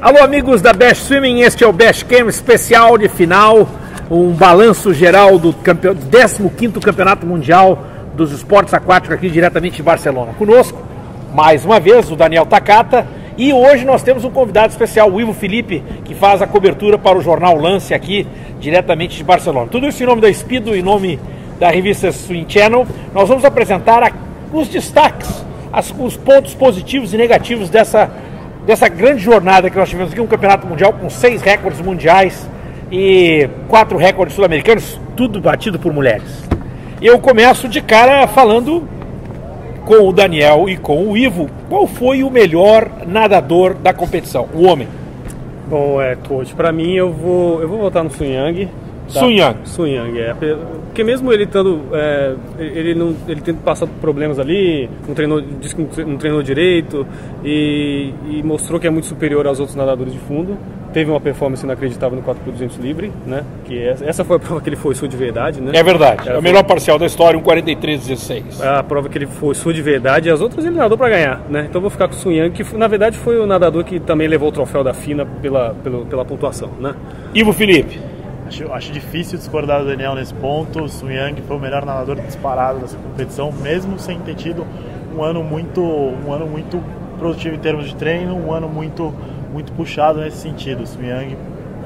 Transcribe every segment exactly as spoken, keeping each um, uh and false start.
Alô amigos da Best Swimming, este é o Best Game especial de final, um balanço geral do décimo quinto Campeonato Mundial dos Esportes Aquáticos aqui diretamente de Barcelona. Conosco, mais uma vez, o Daniel Takata e hoje nós temos um convidado especial, o Ivo Felipe, que faz a cobertura para o jornal Lance aqui diretamente de Barcelona. Tudo isso em nome da Speedo e em nome da revista Swim Channel. Nós vamos apresentar os destaques, os pontos positivos e negativos dessa dessa grande jornada que nós tivemos aqui, um campeonato mundial com seis recordes mundiais e quatro recordes sul-americanos, tudo batido por mulheres. Eu começo de cara falando com o Daniel e com o Ivo. Qual foi o melhor nadador da competição, o homem? Bom, é, coach, pra mim eu vou, eu vou votar no Sun Yang. Tá? Sun Yang. Sun Yang, é. Porque mesmo ele tendo, é, ele não, ele tendo passado problemas ali, não treinou, disse que não treinou direito e, e mostrou que é muito superior aos outros nadadores de fundo. Teve uma performance inacreditável no quatro por duzentos livre, né? Que essa, essa foi a prova que ele foi sua de verdade, né? É verdade. Era é o melhor foi... parcial da história, um quarenta e três dezesseis. A prova que ele foi sua de verdade e as outras ele nadou para ganhar, né? Então vou ficar com o Sun Yang, que na verdade foi o nadador que também levou o troféu da FINA pela, pela, pela pontuação, né? Ivo Felipe. Acho, acho difícil discordar do Daniel nesse ponto. O Sun Yang foi o melhor nadador disparado dessa competição, mesmo sem ter tido um ano muito, um ano muito produtivo em termos de treino, um ano muito, muito puxado nesse sentido. O Sun Yang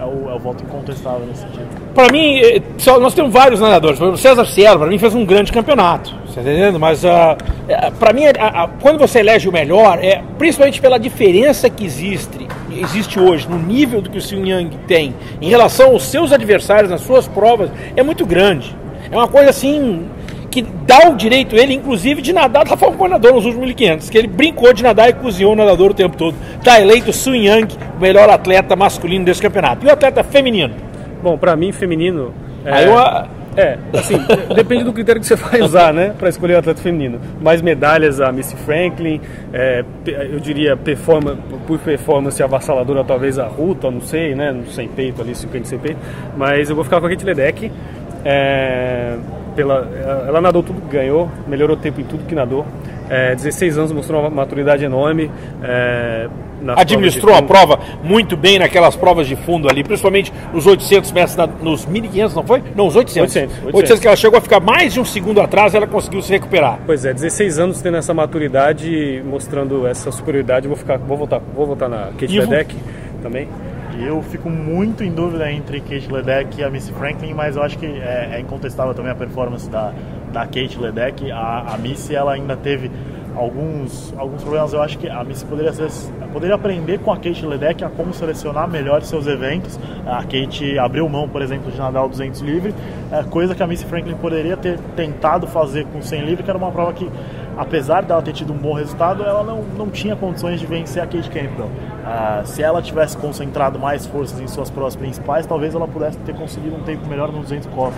é o, é o voto incontestável nesse sentido. Para mim, nós temos vários nadadores. O César Cielo, para mim, fez um grande campeonato. Você está entendendo? Mas, uh, para mim, uh, quando você elege o melhor, é, principalmente pela diferença que existe existe hoje no nível do que o Sun Yang tem em relação aos seus adversários nas suas provas, é muito grande. É uma coisa assim que dá o direito ele, inclusive, de nadar da forma como nadou nos últimos mil e quinhentos, que ele brincou de nadar e cozinhou o nadador o tempo todo. Está eleito o Sun Yang o melhor atleta masculino desse campeonato. E o atleta feminino? Bom, para mim, feminino... É... Aí eu... É, assim, depende do critério que você vai usar, né, para escolher o atleta feminino. Mais medalhas a Missy Franklin, é, eu diria performance, por performance avassaladora talvez a Ruta, não sei, né, no sem peito ali, cinquenta sem peito, mas eu vou ficar com a Katie Ledecky, é, pela, ela nadou tudo que ganhou, melhorou o tempo em tudo que nadou, é, dezesseis anos, mostrou uma maturidade enorme, é, administrou a prova muito bem naquelas provas de fundo ali, principalmente nos oitocentos metros, na, nos mil e quinhentos, não foi? Não, os oitocentos. oitocentos, oitocentos. oitocentos que ela chegou a ficar mais de um segundo atrás, ela conseguiu se recuperar. Pois é, dezesseis anos tendo essa maturidade, mostrando essa superioridade, vou ficar, vou voltar, vou voltar na Katie Ledecky também. Eu fico muito em dúvida entre Katie Ledecky e a Missy Franklin, mas eu acho que é, é incontestável também a performance da, da Katie Ledecky. A, a Missy, ela ainda teve alguns, alguns problemas. Eu acho que a Missy poderia, ser, poderia aprender com a Katie Ledecky a como selecionar melhor seus eventos. A Katie abriu mão, por exemplo, de nadar o duzentos livre, coisa que a Missy Franklin poderia ter tentado fazer com o cem livre, que era uma prova que, apesar dela ter tido um bom resultado, ela não, não tinha condições de vencer a Katie Campbell. Ah, se ela tivesse concentrado mais forças em suas provas principais, talvez ela pudesse ter conseguido um tempo melhor no duzentos copos.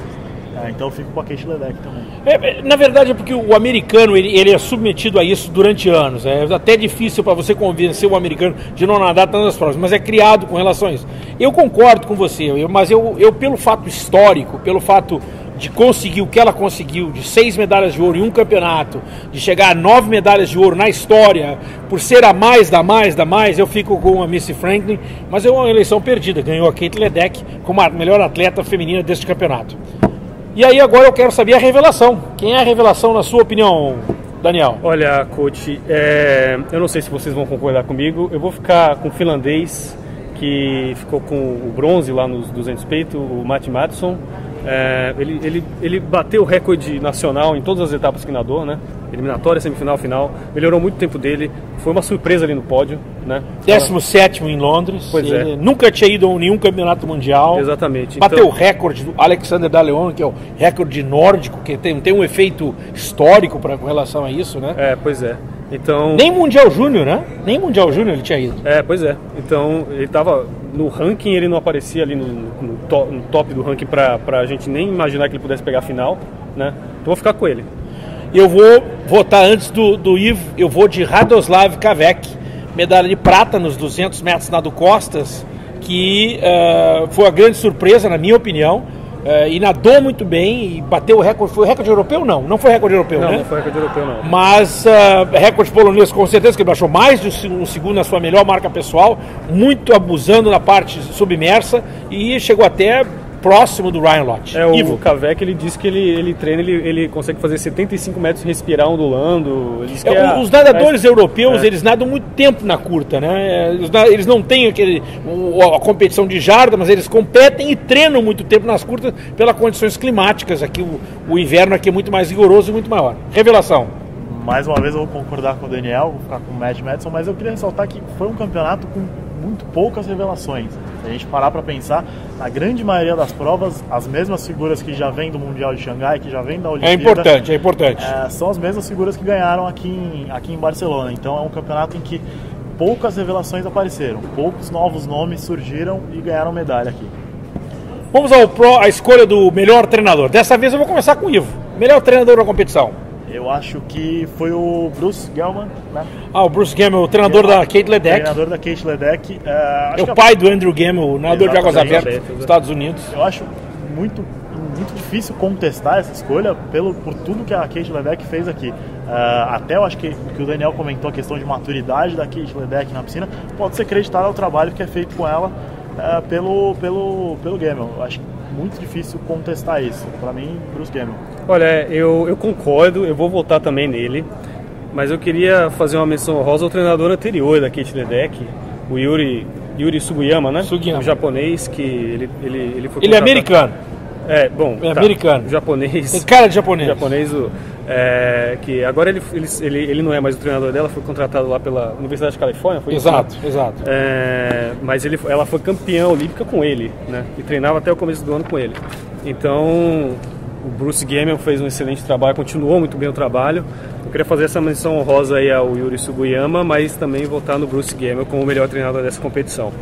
Ah, então eu fico com a Katie Ledecky também. É, na verdade é porque o americano ele, ele é submetido a isso durante anos. É até difícil para você convencer o americano de não nadar tantas provas, mas é criado com relação a isso. Eu concordo com você, eu, mas eu, eu pelo fato histórico, pelo fato de conseguir o que ela conseguiu, de seis medalhas de ouro em um campeonato, de chegar a nove medalhas de ouro na história, por ser a mais da mais da mais, eu fico com a Missy Franklin, mas é uma eleição perdida, ganhou a Katie Ledecky como a melhor atleta feminina deste campeonato. E aí agora eu quero saber a revelação. Quem é a revelação na sua opinião, Daniel? Olha, coach, é... eu não sei se vocês vão concordar comigo. Eu vou ficar com o finlandês, que ficou com o bronze lá nos duzentos peito, o Matti Mäkisom. É... Ele, ele, ele bateu o recorde nacional em todas as etapas que nadou, né? Eliminatória, semifinal, final. Melhorou muito o tempo dele. Foi uma surpresa ali no pódio, né? décimo sétimo em Londres. Pois ele é. Nunca tinha ido a nenhum campeonato mundial. Exatamente. Bateu então... o recorde do Alexander Daleon, que é o recorde nórdico, que tem, tem um efeito histórico pra, com relação a isso, né? É, pois é. Então... Nem Mundial Júnior, né? Nem Mundial Júnior ele tinha ido. É, pois é. Então, ele tava no ranking, ele não aparecia ali no, no, to, no top do ranking pra, pra gente nem imaginar que ele pudesse pegar a final, né? Então, vou ficar com ele. Eu vou votar antes do, do Ivo, eu vou de Radosław Kawęcki, medalha de prata nos duzentos metros nado costas, que uh, foi a grande surpresa, na minha opinião. Uh, e nadou muito bem e bateu o recorde. Foi recorde europeu? Não, não foi recorde europeu, não, né? Não foi recorde europeu, não. Mas uh, recorde polonês, com certeza, que ele baixou mais de um segundo na sua melhor marca pessoal, muito abusando na parte submersa e chegou até próximo do Ryan Lochte. É, o Ivo Kawęcki, ele disse que ele, ele treina, ele, ele consegue fazer setenta e cinco metros respirar ondulando. Ele diz que é, é, os nadadores é, europeus, é. eles nadam muito tempo na curta, né? Eles, eles não têm aquele, a competição de jarda, mas eles competem e treinam muito tempo nas curtas pelas condições climáticas. Aqui o, o inverno aqui é muito mais rigoroso e muito maior. Revelação. Mais uma vez eu vou concordar com o Daniel, vou ficar com o Matti Mäkisom, mas eu queria ressaltar que foi um campeonato com muito poucas revelações. Se a gente parar para pensar, na grande maioria das provas, as mesmas figuras que já vêm do Mundial de Xangai, que já vêm da Olimpíada... É importante, é importante. É, são as mesmas figuras que ganharam aqui em, aqui em Barcelona. Então é um campeonato em que poucas revelações apareceram, poucos novos nomes surgiram e ganharam medalha aqui. Vamos ao pro, a escolha do melhor treinador. Dessa vez eu vou começar com o Ivo, melhor treinador da competição. Eu acho que foi o Bruce Gellman, né? Ah, o Bruce Gellman, o treinador eu, da Katie Ledecky. Treinador da Katie Ledecky. Uh, acho é o que pai a... do Andrew Gellman, o nadador de águas abertas dos Estados Unidos. Eu acho muito, muito difícil contestar essa escolha pelo, por tudo que a Katie Ledecky fez aqui. Uh, até eu acho que, que o Daniel comentou a questão de maturidade da Katie Ledecky na piscina. Pode ser creditada ao trabalho que é feito com ela uh, pelo, pelo, pelo Gellman. Eu acho muito difícil contestar isso. Para mim, Bruce Gellman. Olha, eu, eu concordo, eu vou votar também nele, mas eu queria fazer uma menção honrosa ao treinador anterior da Katie Ledecky, o Yuri, Yuri Suguiyama, né? Sugiyama. O japonês que ele, ele, ele foi... Ele é americano. É, bom, é tá, americano. Japonês. Tem cara de japonês. Japonês, é, que agora ele, ele, ele, ele não é mais o treinador dela, foi contratado lá pela Universidade de Califórnia, foi Exato, isso? exato. É, mas ele, ela foi campeã olímpica com ele, né? E treinava até o começo do ano com ele. Então... O Bruce Gellman fez um excelente trabalho, continuou muito bem o trabalho. Eu queria fazer essa menção honrosa aí ao Yuri Suguiyama, mas também votar no Bruce Gellman como o melhor treinador dessa competição.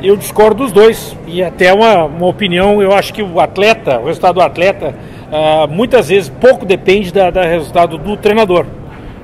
Eu discordo dos dois, e até uma, uma opinião, eu acho que o atleta, o resultado do atleta, uh, muitas vezes pouco depende da, da resultado do treinador.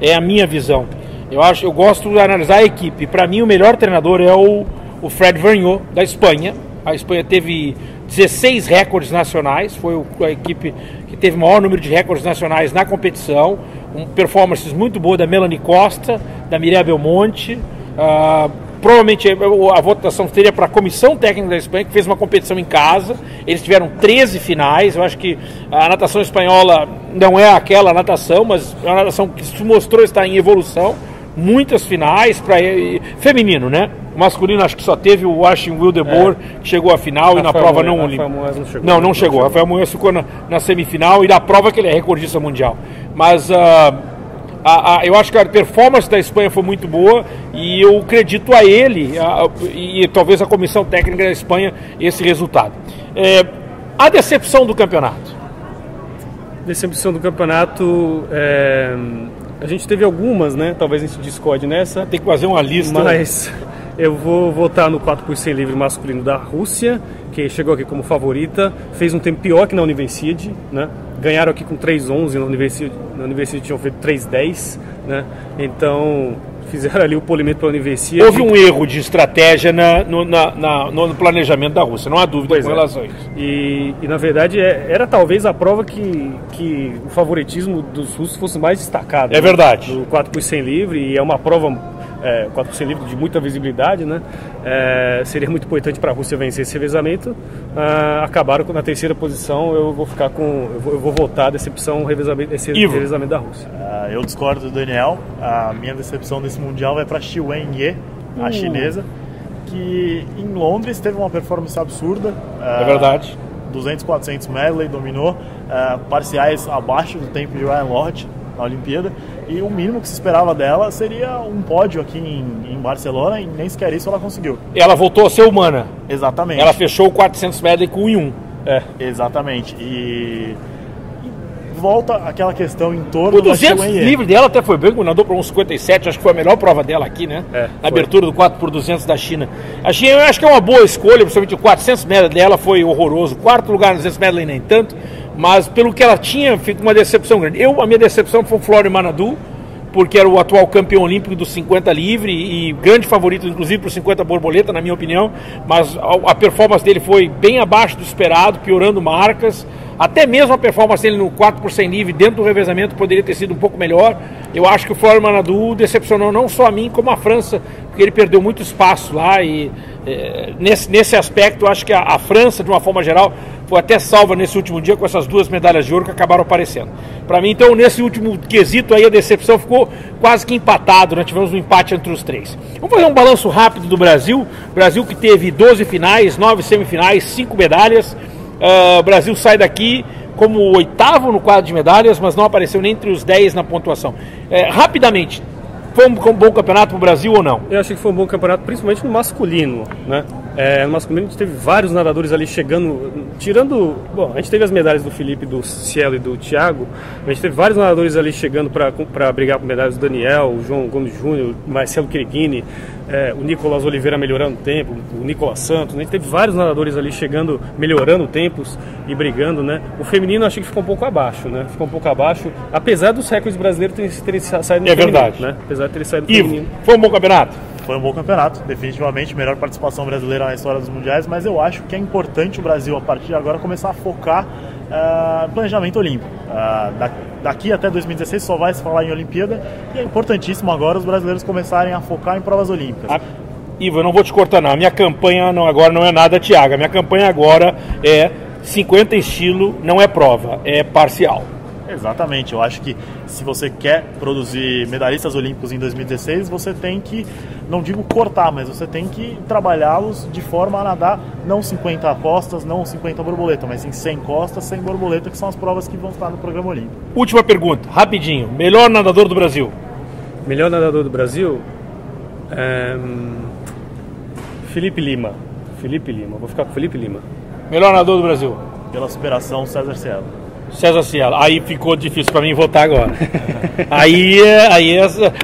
É a minha visão. Eu, acho, eu gosto de analisar a equipe. Para mim, o melhor treinador é o, o Fred Varnho, da Espanha. A Espanha teve dezesseis recordes nacionais, foi a equipe que teve o maior número de recordes nacionais na competição, um, performances muito boas da Melanie Costa, da Mireia Belmonte, uh, provavelmente a, a votação seria para a Comissão Técnica da Espanha, que fez uma competição em casa, eles tiveram treze finais, eu acho que a natação espanhola não é aquela natação, mas é uma natação que se mostrou estar em evolução, muitas finais, pra, e, feminino, né? O masculino acho que só teve o Ashton Wildeboer, é. que chegou à final Rafael e na prova Moedas, não olímpica. Não chegou. Não, não chegou. Rafael Moedas ficou na, na semifinal e na prova que ele é recordista mundial. Mas uh, a, a, eu acho que a performance da Espanha foi muito boa e eu acredito a ele a, e talvez a comissão técnica da Espanha esse resultado. É, a decepção do campeonato? Decepção do campeonato... É... A gente teve algumas, né? Talvez a gente discorde nessa. Tem que fazer uma lista. Mas eu vou votar no quatro por cem livre masculino da Rússia, que chegou aqui como favorita. Fez um tempo pior que na Universidade, né? Ganharam aqui com três onze, na Universidade, na Universidade tinham feito três dez, né? Então fizeram ali o polimento para a Universidade. Houve um erro de estratégia na, no, na, na, no planejamento da Rússia, não há dúvida pois com é. relação a isso. E, e na verdade é, era talvez a prova que, que o favoritismo dos russos fosse mais destacado. É né? verdade. Do quatro por cem livre, e é uma prova é, quatro por cem livre de muita visibilidade, né? É, seria muito importante para a Rússia vencer esse revezamento. Ah, acabaram na terceira posição, eu vou ficar com. Eu vou, eu vou votar a decepção, revezamento, esse Ivo. revezamento da Rússia. Ah, eu discordo do Daniel, a minha decepção desse mundial vai para a Ye Shiwen, a uh. chinesa, que em Londres teve uma performance absurda. É ah, verdade. duzentos, quatrocentos medley, dominou, ah, parciais abaixo do tempo de Ryan Lochte na Olimpíada. E o mínimo que se esperava dela seria um pódio aqui em, em Barcelona, e nem sequer isso ela conseguiu. Ela voltou a ser humana. Exatamente. Ela fechou o quatrocentos medley com um e um. É. Exatamente. E... e volta aquela questão em torno... O duzentos livre dela até foi bem, nadou para um cinquenta e sete, acho que foi a melhor prova dela aqui, né? É, na abertura do quatro por duzentos da China. A China eu acho que é uma boa escolha, principalmente o quatrocentos medley dela foi horroroso. Quarto lugar no duzentos medley nem tanto. Mas pelo que ela tinha, fica uma decepção grande. Eu, a minha decepção foi o Florent Manaudou, porque era o atual campeão olímpico do cinquenta livre e grande favorito, inclusive, para o cinquenta borboleta, na minha opinião, mas a performance dele foi bem abaixo do esperado, piorando marcas. Até mesmo a performance dele no quatro por cem livre, dentro do revezamento, poderia ter sido um pouco melhor. Eu acho que o Florent Manaudou decepcionou não só a mim, como a França, porque ele perdeu muito espaço lá e é, nesse, nesse aspecto, eu acho que a, a França, de uma forma geral, foi até salva nesse último dia com essas duas medalhas de ouro que acabaram aparecendo. Para mim, então, nesse último quesito aí, a decepção ficou quase que empatado, nós tivemos um empate entre os três. Vamos fazer um balanço rápido do Brasil. O Brasil que teve doze finais, nove semifinais, cinco medalhas. Uh, o Brasil sai daqui como oitavo no quadro de medalhas, mas não apareceu nem entre os dez na pontuação. É, rapidamente, foi um, um bom campeonato para o Brasil ou não? Eu achei que foi um bom campeonato, principalmente no masculino, né? É, no masculino a gente teve vários nadadores ali chegando, tirando... Bom, a gente teve as medalhas do Felipe, do Cielo e do Thiago, a gente teve vários nadadores ali chegando para brigar por medalhas, do Daniel, o João Gomes Júnior, Marcelo Quirigini, é, o Nicolas Oliveira melhorando tempo, o Nicolas Santos, né? A gente teve vários nadadores ali chegando, melhorando tempos e brigando, né? O feminino eu achei que ficou um pouco abaixo, né? Ficou um pouco abaixo, apesar dos recordes brasileiros terem, terem saído no é feminino, verdade, né? Apesar de terem saído no feminino. Foi um bom campeonato? Foi um bom campeonato, definitivamente, melhor participação brasileira na história dos mundiais, mas eu acho que é importante o Brasil, a partir de agora, começar a focar no uh, planejamento olímpico. Uh, da, daqui até dois mil e dezesseis só vai se falar em Olimpíada, e é importantíssimo agora os brasileiros começarem a focar em provas olímpicas. A... Ivo, eu não vou te cortar não, a minha campanha não, agora não é nada, Thiago, a minha campanha agora é cinquenta estilo, não é prova, é parcial. Exatamente, eu acho que se você quer produzir medalhistas olímpicos em dois mil e dezesseis, você tem que, não digo cortar, mas você tem que trabalhá-los de forma a nadar não cinquenta costas, não cinquenta borboleta, mas em cem costas, cem borboleta, que são as provas que vão estar no programa olímpico. Última pergunta, rapidinho, melhor nadador do Brasil? Melhor nadador do Brasil? É... Felipe Lima, Felipe Lima, vou ficar com Felipe Lima. Melhor nadador do Brasil? Pela superação, César Cielo. César Cielo, aí ficou difícil para mim votar agora. aí, aí,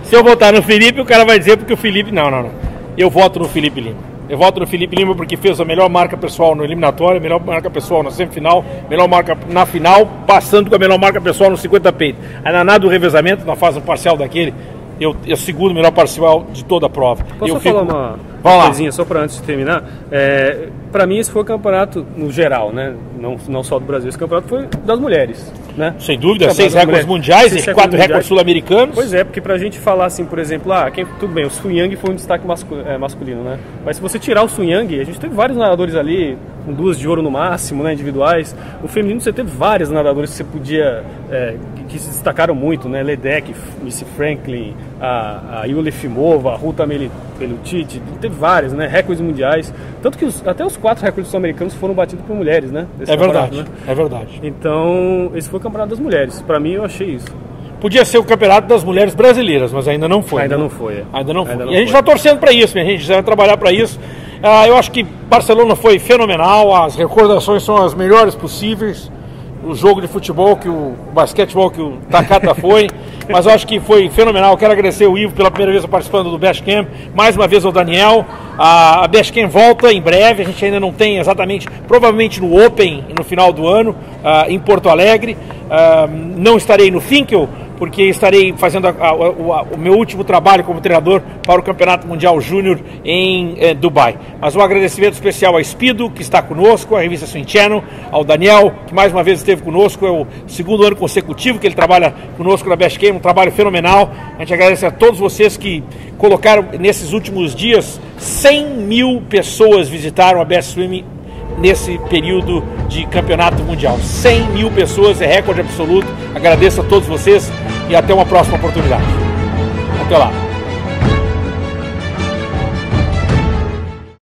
se eu votar no Felipe, o cara vai dizer porque o Felipe... Não, não, não. Eu voto no Felipe Lima. Eu voto no Felipe Lima porque fez a melhor marca pessoal no eliminatório, melhor marca pessoal na semifinal, melhor marca na final, passando com a melhor marca pessoal no cinquenta peito. Aí na nada do revezamento, na fase parcial daquele, eu, eu seguro o melhor parcial de toda a prova. Posso eu falar fico... uma... Uma coisinha só para antes de terminar, é, para mim esse foi o campeonato no geral, né? Não, não só do Brasil, esse campeonato foi das mulheres, né? Sem dúvida, seis recordes mundiais e quatro recordes sul-americanos. Pois é, porque pra gente falar assim, por exemplo, ah, quem, tudo bem, o Sun Yang foi um destaque mascu, é, masculino, né? Mas se você tirar o Sun Yang, a gente teve vários nadadores ali, com duas de ouro no máximo, né, individuais. O feminino você teve vários nadadores que você podia, é, que, que se destacaram muito, né? Ledecky, Missy Franklin, a, a Yuri Suguiyama, a Ruta Melutite, teve várias, né? Recordes mundiais. Tanto que os, até os quatro recordes sul-americanos foram batidos por mulheres, né? É verdade, né? É verdade. Então, esse foi o campeonato das mulheres. Pra mim, eu achei isso. Podia ser o campeonato das mulheres brasileiras, mas ainda não foi. Ainda né? não foi. É. Ainda não foi. Ainda não e a gente foi. Vai torcendo pra isso, minha gente. Já vai trabalhar pra isso. Ah, eu acho que Barcelona foi fenomenal. As recordações são as melhores possíveis. O jogo de futebol, que o, o basquetebol que o Takata foi, mas eu acho que foi fenomenal. Quero agradecer o Ivo pela primeira vez participando do Best Game, mais uma vez ao Daniel. A, a Best Game volta em breve, a gente ainda não tem exatamente, provavelmente no Open, no final do ano, uh, em Porto Alegre. Uh, não estarei no Finkel, porque estarei fazendo a, a, a, o meu último trabalho como treinador para o Campeonato Mundial Júnior em eh, Dubai. Mas um agradecimento especial a Speedo, que está conosco, a revista Swim Channel, ao Daniel, que mais uma vez esteve conosco, é o segundo ano consecutivo que ele trabalha conosco na Best Game, um trabalho fenomenal. A gente agradece a todos vocês que colocaram, nesses últimos dias, cem mil pessoas visitaram a Best Swimming nesse período de campeonato mundial. cem mil pessoas, é recorde absoluto. Agradeço a todos vocês e até uma próxima oportunidade. Até lá.